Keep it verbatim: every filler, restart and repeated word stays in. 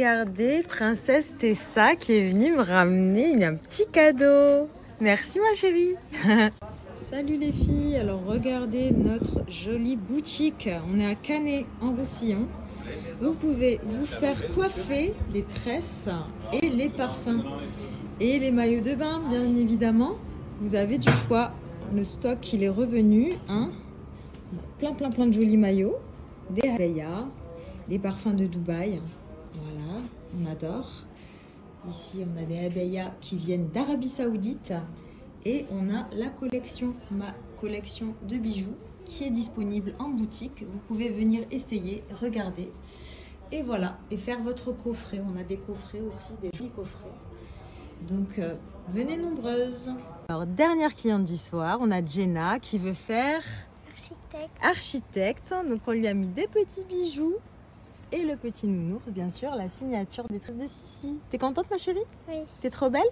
Regardez, princesse Tessa qui est venue me ramener un petit cadeau. Merci ma chérie. Salut les filles, alors regardez notre jolie boutique. On est à Canet en Roussillon. Vous pouvez vous faire coiffer les tresses et les parfums. Et les maillots de bain, bien évidemment. Vous avez du choix. Le stock, il est revenu. Hein. Plein, plein, plein de jolis maillots. Des abayas, des parfums de Dubaï. Voilà, on adore. Ici, on a des abayas qui viennent d'Arabie Saoudite. Et on a la collection, ma collection de bijoux qui est disponible en boutique. Vous pouvez venir essayer, regarder. Et voilà, et faire votre coffret. On a des coffrets aussi, des jolis coffrets. Donc, euh, venez nombreuses. Alors, dernière cliente du soir, on a Jenna qui veut faire... Architecte. Architecte. Donc, on lui a mis des petits bijoux. Et le petit nounours, bien sûr, la signature des tresses de Cici. T'es contente, ma chérie? Oui. T'es trop belle?